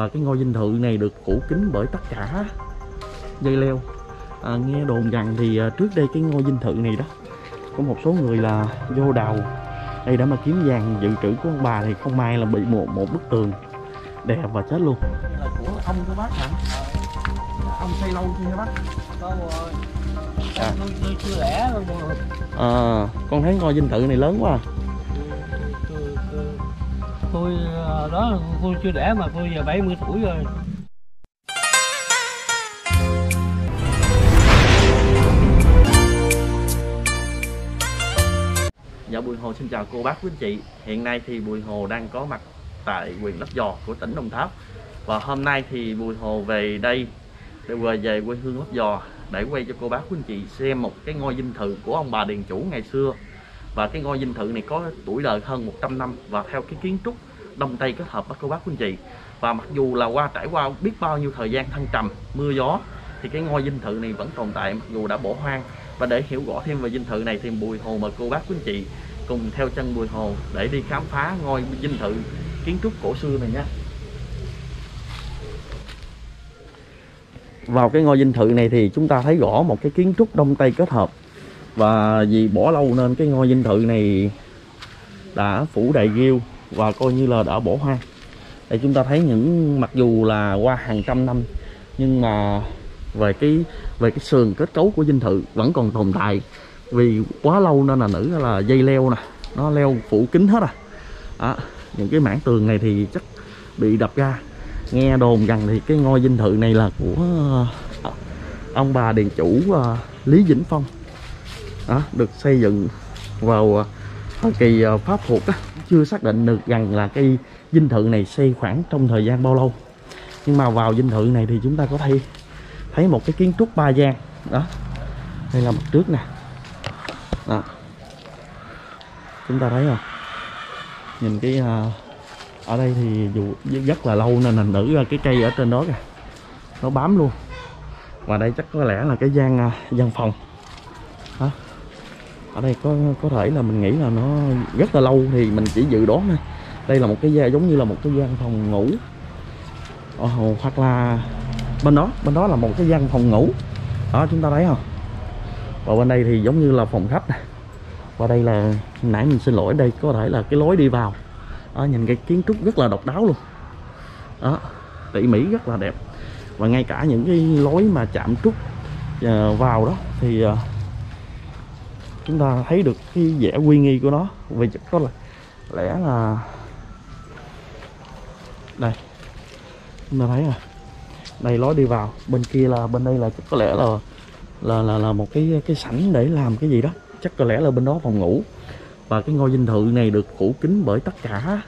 và cái ngôi dinh thự này được phủ kín bởi tất cả dây leo. Nghe đồn rằng thì trước đây cái ngôi dinh thự này đó có một số người là vô đào đây đã mà kiếm vàng dự trữ của ông bà, thì không may là bị một bức tường đè và chết luôn. Đây là của ông của bác hả? Ông xây lâu chưa hả bác? Tôi chưa lẻ luôn. Con thấy ngôi dinh thự này lớn quá. Tôi đó là tôi chưa đẻ mà tôi giờ 70 tuổi rồi. Dạ Bùi Hồ xin chào cô bác quý anh chị. Hiện nay thì Bùi Hồ đang có mặt tại huyện Lấp Vò của tỉnh Đồng Tháp. Và hôm nay thì Bùi Hồ về đây để về quê hương Lấp Vò để quay cho cô bác quý anh chị xem một cái ngôi dinh thự của ông bà điền chủ ngày xưa. Và cái ngôi dinh thự này có tuổi đời hơn 100 năm và theo cái kiến trúc Đông Tây kết hợp đó cô bác quý anh chị. Và mặc dù là trải qua biết bao nhiêu thời gian thăng trầm, mưa gió thì cái ngôi dinh thự này vẫn tồn tại mặc dù đã bỏ hoang. Và để hiểu rõ thêm về dinh thự này thì Bùi Hồ mời cô bác quý anh chị cùng theo chân Bùi Hồ để đi khám phá ngôi dinh thự kiến trúc cổ xưa này nhé. Vào cái ngôi dinh thự này thì chúng ta thấy rõ một cái kiến trúc Đông Tây kết hợp. Và vì bỏ lâu nên cái ngôi dinh thự này đã phủ đầy rêu và coi như là đã bỏ hoang. Để chúng ta thấy những mặc dù là qua hàng trăm năm nhưng mà về cái sườn kết cấu của dinh thự vẫn còn tồn tại. Vì quá lâu nên là dây leo nè, nó leo phủ kín hết à. Đó, những cái mảng tường này thì chắc bị đập ra. Nghe đồn rằng thì cái ngôi dinh thự này là của ông bà điền chủ Lý Minh Phong. Đó, được xây dựng vào thời kỳ Pháp thuộc đó. Chưa xác định được rằng là cái dinh thự này xây khoảng trong thời gian bao lâu. Nhưng mà vào dinh thự này thì chúng ta có thể thấy một cái kiến trúc ba gian đó. Đây là mặt trước nè. Đó, chúng ta thấy không? Nhìn cái ở đây thì dù rất là lâu nên hình nữ cái cây ở trên đó kìa nó bám luôn. Và đây chắc có lẽ là cái gian phòng. Đó, ở đây có thể là mình nghĩ là nó rất là lâu thì mình chỉ dự đoán thôi. Đây là một cái giống như là một cái gian phòng ngủ. Hoặc là bên đó là một cái gian phòng ngủ. Đó, chúng ta thấy không? Và bên đây thì giống như là phòng khách nè. Và đây là nãy mình xin lỗi, đây có thể là cái lối đi vào. Đó, nhìn cái kiến trúc rất là độc đáo luôn. Đó, tỉ mỉ rất là đẹp. Và ngay cả những cái lối mà chạm trúc vào đó thì chúng ta thấy được cái vẻ uy nghi của nó. Vì chắc có lẽ là đây chúng ta thấy rồi. Đây lối đi vào, bên kia là bên đây là chắc có lẽ là một cái sảnh để làm cái gì đó. Chắc có lẽ là bên đó phòng ngủ. Và cái ngôi dinh thự này được phủ kín bởi tất cả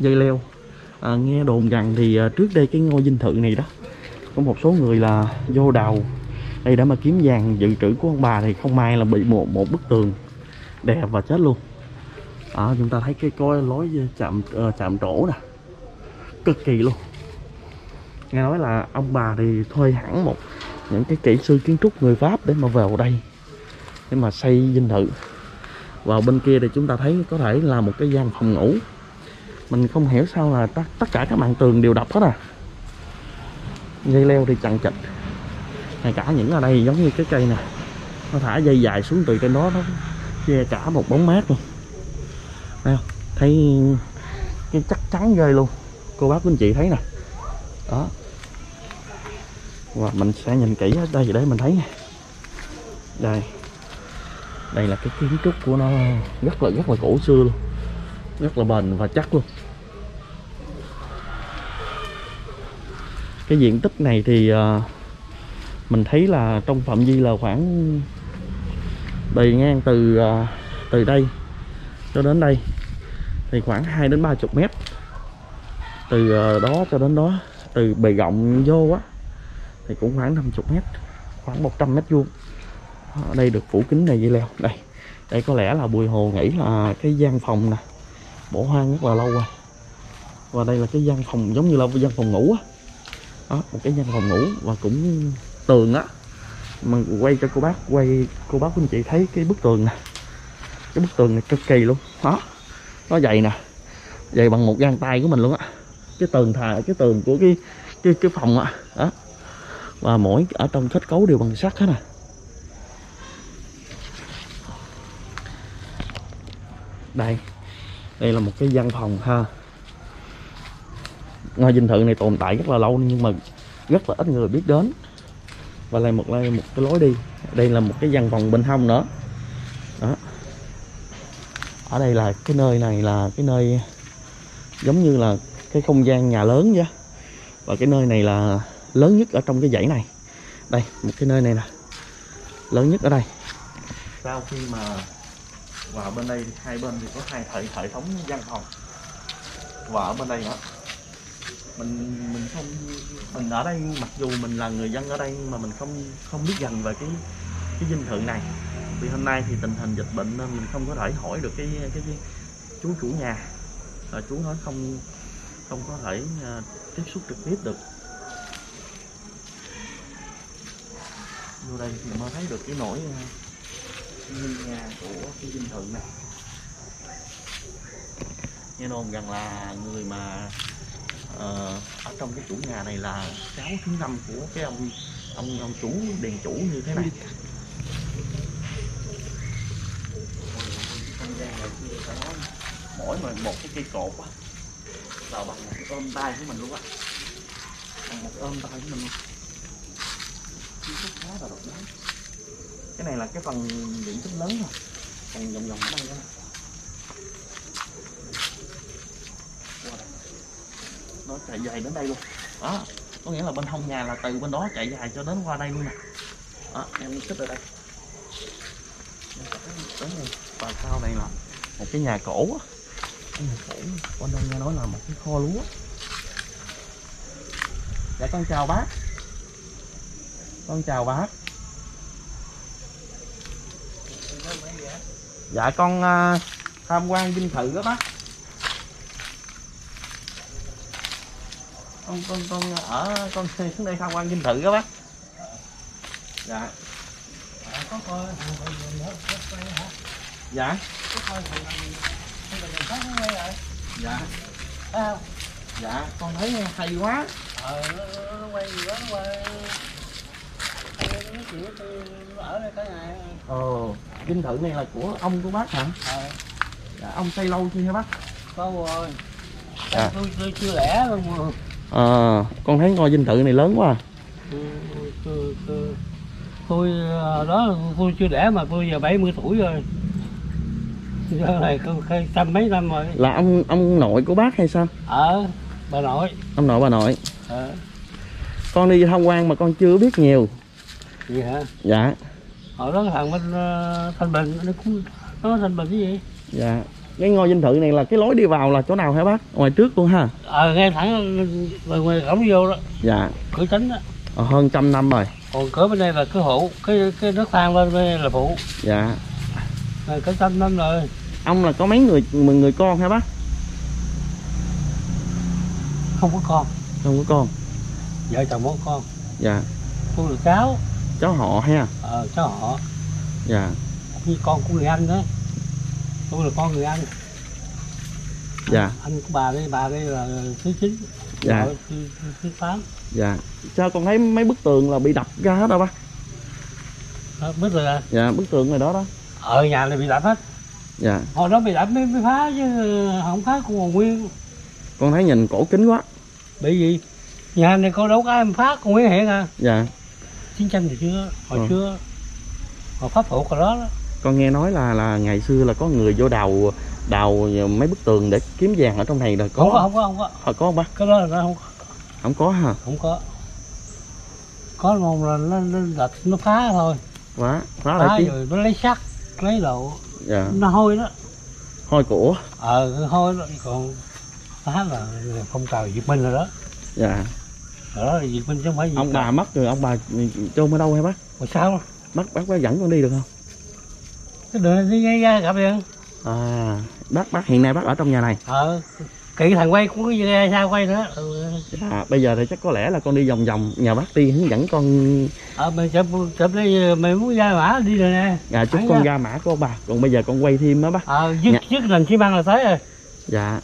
dây leo. Nghe đồn rằng thì trước đây cái ngôi dinh thự này đó có một số người là vô đào đây đã mà kiếm vàng dự trữ của ông bà, thì không may là bị một bức tường đè và chết luôn. Chúng ta thấy cái coi lối chạm trổ nè, cực kỳ luôn. Nghe nói là ông bà thì thuê hẳn những cái kỹ sư kiến trúc người Pháp để mà vào đây để mà xây dinh thự. Vào bên kia thì chúng ta thấy có thể là một cái gian phòng ngủ. Mình không hiểu sao là tất cả các mảng tường đều đập hết à. Dây leo thì chằng chịt. Ngay cả những ở đây giống như cái cây nè, nó thả dây dài xuống từ trên đó, nó che cả một bóng mát luôn. Thấy không? Thấy cái chắc chắn ghê luôn. Cô bác quý anh chị thấy nè. Đó. Và mình sẽ nhìn kỹ ở đây để mình thấy. Đây. Đây là cái kiến trúc của nó rất là cổ xưa luôn. Rất là bền và chắc luôn. Cái diện tích này thì mình thấy là trong phạm vi là khoảng bề ngang từ đây cho đến đây thì khoảng 2 đến 30 mét. Từ đó cho đến đó, từ bề rộng vô á thì cũng khoảng 50 mét, khoảng 100 mét vuông. Ở đây được phủ kính này dây leo. Đây có lẽ là Bùi Hồ nghĩ là cái gian phòng nè, bỏ hoang rất là lâu rồi. Và đây là cái gian phòng giống như là gian phòng ngủ á. Đó, một cái gian phòng ngủ và cũng tường á. Mình quay cho cô bác anh chị thấy cái bức tường nè. Cái bức tường này cực kỳ luôn. Đó, nó dày nè, dày bằng một gang tay của mình luôn á. cái tường thà, cái tường của cái phòng ạ đó. Và mỗi ở trong kết cấu đều bằng sắt hết nè. Đây, đây là một cái văn phòng ha. Ngôi dinh thự này tồn tại rất là lâu nhưng mà rất là ít người biết đến. Và lại một cái lối đi. Đây là một cái văn phòng bên hông nữa đó. Ở đây là cái nơi này là cái nơi giống như là cái không gian nhà lớn vậy. Và cái nơi này là lớn nhất ở trong cái dãy này. Đây, một cái nơi này nè, lớn nhất ở đây. Sau khi mà vào bên đây, hai bên thì có hai hệ thống văn phòng. Và ở bên đây nữa, mình không, mình ở đây mặc dù mình là người dân ở đây mà mình không biết dành về cái dinh thự này. Vì hôm nay thì tình hình dịch bệnh nên mình không có thể hỏi được cái chú chủ nhà. Chú nói không có thể tiếp xúc trực tiếp được. Vô đây thì mới thấy được cái nỗi nhà của cái dinh thự này. Nghe đồn rằng là người mà ở trong cái chủ nhà này là cháu thứ 5 của cái ông chủ đền chủ như thế này. Mỗi mà một cái cây cột á là bằng một ôm tay của mình luôn á, bằng một ôm tay của mình luôn. Khá là độc đáo. Cái này là cái phần diện tích lớn rồi, còn vòng vòng ở đây đó. Nó chạy dài đến đây luôn đó, có nghĩa là bên hông nhà là từ bên đó chạy dài cho đến qua đây luôn nè. Em thích ở đây. Và sau đây là một cái nhà cổ á, con đang nghe nói là một cái kho lúa. Dạ con chào bác. Con chào bác. Dạ con tham quan dinh thự đó bác. Con ở con xuống đây tham quan dinh thự đó bác. Dạ. Có coi hả? Dạ. Dạ. Dạ, con thấy hay quá. Nó quay gì đó, nó quay. Ở đây cái này. Dinh thự này là của ông của bác hả? Dạ, ông xây lâu chưa hả bác? Lâu rồi. Dạ. Tôi chưa lẻ luôn rồi. Con thấy ngôi dinh thự này lớn quá. Tôi đó tôi chưa đẻ mà tôi giờ 70 tuổi rồi. Giờ này tôi trăm mấy năm rồi. Là ông nội của bác hay sao? Bà nội. Ông nội bà nội. Con đi tham quan mà con chưa biết nhiều. Gì hả? Dạ. Hồi đó thằng bên Thanh Bình nó cũng nó Thanh Bình cái gì? Dạ. Cái ngôi dinh thự này là cái lối đi vào là chỗ nào hả bác? Ngoài trước luôn ha. Nghe thẳng ngoài cổng vô đó. Dạ. Cửa chính đó. Hơn 100 năm rồi. Còn cửa bên đây là cửa hộ, cái nước thang bên đây là phụ. Dạ. Cửa 100 năm rồi. Ông là có mấy người con hả bác? Không có con. Không có con. Vợ chồng bốn con. Dạ. Cô được cháu. Cháu họ ha. Cháu họ. Dạ. Như con của người anh đó. Tôi là con người anh. Dạ. Anh của bà đây là thứ 9. Dạ. Thứ 8. Dạ. Sao con thấy mấy bức tường là bị đập ra hết đâu bác? Bức tường à? Dạ, bức tường này đó đó. Nhà này bị đập hết. Dạ. Hồi đó bị đập mới phá chứ không phá cũng còn nguyên. Con thấy nhìn cổ kính quá. Bị gì? Nhà này con đâu có ai mà phá còn nguyên hiện à? Dạ. Chiến tranh thì chưa, hồi xưa. Hồi pháp thuộc hồi đó đó. Con nghe nói là ngày xưa là có người vô đào mấy bức tường để kiếm vàng ở trong này rồi. Có không có. Hồi có không bác? Cái đó là nó không có. Không có hả? Không có. Có một là nó phá thôi. Phá lại chứ. Rồi nó lấy sắt, lấy đồ. Dạ. Nó hôi đó. Hôi của? Hôi đó. Còn phá là phong trào Việt Minh rồi đó. Dạ. Rồi đó là Việt Minh chứ không phải gì. Ông bà mất rồi, ông bà chôn ở đâu hay bác? Mà sao? Bác dẫn con đi được không? Đường đi ngay ra gặp đi. Bác hiện nay bác ở trong nhà này. Kỹ thằng quay cũng có ra sao quay nữa. Bây giờ thì chắc có lẽ là con đi vòng vòng nhà bác đi hướng dẫn con. Mình chụp đi, mình muốn ra mã đi rồi nè. Chúc con ra mã của bà. Còn bây giờ con quay thêm đó bác. Dứt lần xi măng là tới rồi. Dạ.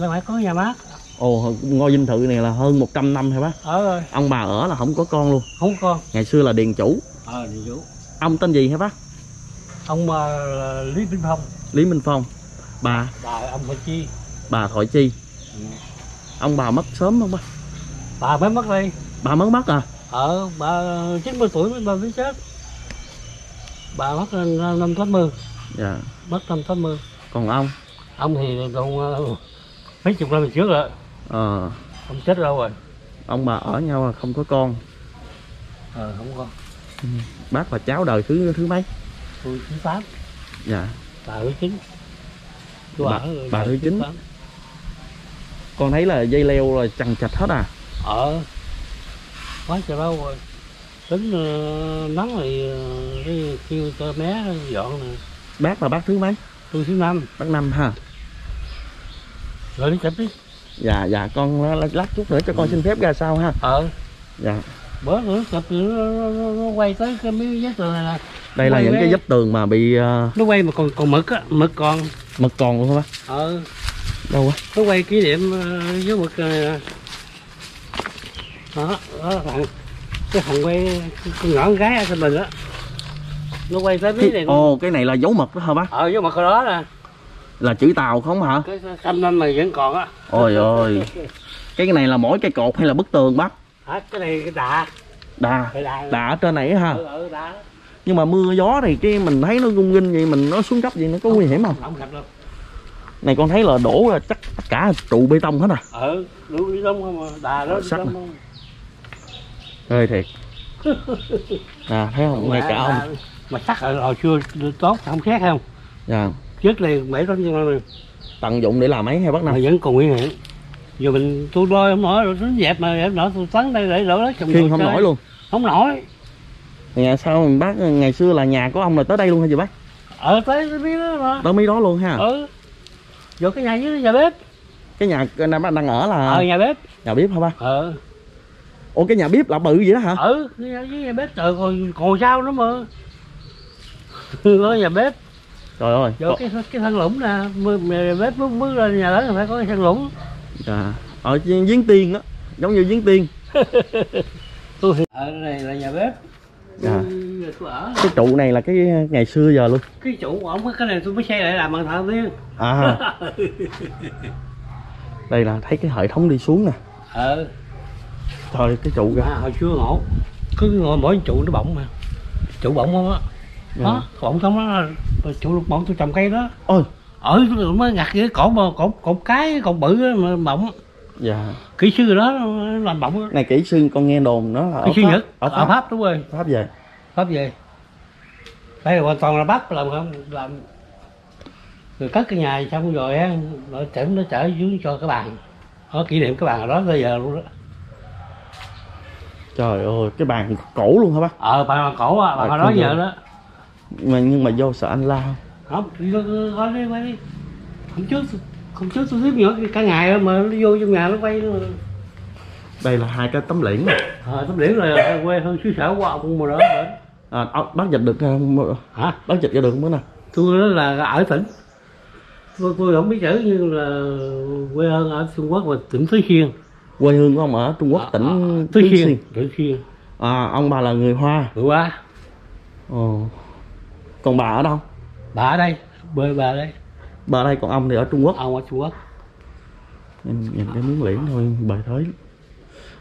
Ra mã có nhà bác. Ồ, ngôi dinh thự này là hơn 100 năm hả bác? Ở rồi. Ông bà ở là không có con luôn? Không có. Ngày xưa là điền chủ. Ờ, điền chủ. Ông tên gì hả bác? Ông Lý Minh Phong. Lý Minh Phong. Bà? Bà ông Thọ Chi. Bà Thọ Chi. Ừ. Ông bà mất sớm không bác? Bà mới mất đi. Bà mới mất à? Ờ, bà 90 tuổi bà mới chết. Bà mất năm 80. Dạ. Mất năm 80. Còn ông? Ông thì còn mấy chục năm trước rồi. Ờ. Ông chết đâu rồi. Ông bà ở nhau là không có con. Ờ, không có con. Ừ. Bác và cháu đời thứ mấy? Tôi thứ 8. Dạ. Bà thứ 9. Bà thứ 9. Con thấy là dây leo là chằng chạch hết à? Ờ. Quá trời đâu rồi. Tính nắng thì kêu cho bé dọn nè. Bác là bác thứ mấy? Tôi thứ 5. Bác 5 ha. Rồi đi chậm đi. Dạ, dạ, con lát chút nữa cho con xin phép ra sau ha. Ờ. Dạ. Bữa nữa chụp nó quay tới cái miếng vách tường này nè. Đây là những cái vách tường mà bị... Nó quay mà còn mực á, mực còn. Mực còn luôn hả bác? Ờ. Đâu quá? Nó quay kỷ niệm với mực này. Đó, đó thằng. Cái thằng quay con nhỏ con gái ở trên mình á. Nó quay tới miếng này. Ồ, cái này là dấu mực đó hả bác? Ờ, dấu mực ở đó nè. Là chữ Tàu không hả? Cái xăm năm này vẫn còn á. Ôi ôi. Cái này là mỗi cái cột hay là bức tường bác? Hả? Cái này cái đà. Đà. Đà ở trên này ha. Ừ, đà. Nhưng mà mưa gió thì cái mình thấy nó rung rinh vậy, mình nó xuống cấp vậy nó có nguy hiểm không? Không gặp đâu. Này con thấy là đổ là chắc tất cả trụ bê tông hết à? Ừ, đổ bê tông không mà đà đó sắt không. Ơi thiệt. À thấy không? Ngay cả ông mà sắt ở hồi xưa tốt không khác không? Dạ. Trước này mấy tấn như này tận dụng để làm mấy hay bắt năm mà vẫn còn nguy hiểm. Giờ mình tôi đôi không nổi rồi, nó dẹp mà dẹp nổi tôi tấn đây để đổ đất trồng người không chơi. Nổi luôn. Không nổi. Nhà sao mình bác ngày xưa là nhà của ông là tới đây luôn hả chị bác? Ờ tới mí đó mà. Tới mí đó luôn ha. Ừ. Vô cái nhà dưới nhà bếp. Cái nhà nam đang ở là nhà bếp. Nhà bếp hả ba? Ừ. Ủa cái nhà bếp là bự vậy đó hả? Ừ, cái nhà bếp trời còn sao nữa mà. Đó nhà bếp. Trời ơi. Vô cái thân lũng nè, nhà bếp bước lên nhà lớn phải có cái thân lũng. À, ở giếng tiên á, giống như giếng tiên. Ở này là nhà bếp. À. Cái trụ này là cái ngày xưa giờ luôn. Cái trụ của ổng cái này tôi mới xây lại làm bằng thợ tiên. À. Đây là thấy cái hệ thống đi xuống nè. Ờ. Trời cái trụ kìa. À, hồi xưa ngộ. Cứ ngồi mỗi trụ nó bọng mà. Trụ bọng không á. Đó, bọng xong đó trụ bọng tôi trồng cây đó. Ôi. Ở mới ngặt cái cột cái cột bự mà bọng. Dạ. Kỹ sư đó làm bọng. Này kỹ sư con nghe đồn nó là kỹ sư Nhật, ở Pháp đúng rồi. Pháp về. Pháp về. Đây là hoàn toàn là Bắc làm không làm. Rồi cất cái nhà xong rồi á, nó chở dưới cho cái bàn. Nó kỷ niệm cái bàn ở đó bây giờ luôn đó. Trời ơi, cái bàn cổ luôn hả bác? Ờ, bàn cổ á, bàn đó giờ đó. Mà nhưng mà vô sợ anh la. Không, gói đi quay đi. Hôm trước tôi tiếp nhỏ cả ngày mà nó vô trong nhà nó quay nữa. Đây là hai cái tấm liễn. Ờ, tấm liễn là quê hơn xứ sở qua ông mà đó. À, bác dịch được hả? Bác dịch ra được không bữa nào? Tôi đó là ở tỉnh. Tôi không biết chữ nhưng là quê hương ở Trung Quốc và tỉnh Thúy Hiên. Quê hương của ông ở Trung Quốc tỉnh Thúy Hiên. Thúy Hiên. À, ông bà là người Hoa. Người Hoa. Ồ. Còn bà ở đâu? Bà ở đây, bơi bà ở đây. Bà ở đây còn ông thì ở Trung Quốc. Ông ở Trung Quốc. Nhìn cái miếng liễn thôi bà thấy.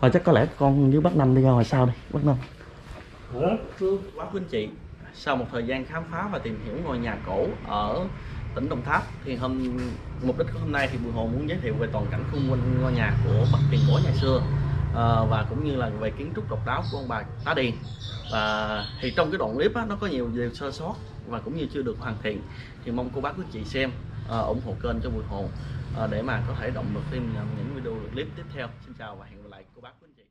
Thôi chắc có lẽ con với bác Năm đi ra ngoài sau đi, bác Năm. Quá quý anh chị. Sau một thời gian khám phá và tìm hiểu ngôi nhà cổ ở tỉnh Đồng Tháp thì mục đích của hôm nay thì Bùi Hồ muốn giới thiệu về toàn cảnh khung quanh ngôi nhà của Bắc Điền cổ ngày xưa và cũng như là về kiến trúc độc đáo của ông bà tá Điền. Và thì trong cái đoạn clip á, nó có nhiều điều sơ sót và cũng như chưa được hoàn thiện thì mong cô bác quý chị xem ủng hộ kênh cho Bùi Hồ để mà có thể động lực thêm những video clip tiếp theo. Xin chào và hẹn gặp lại cô bác quý chị.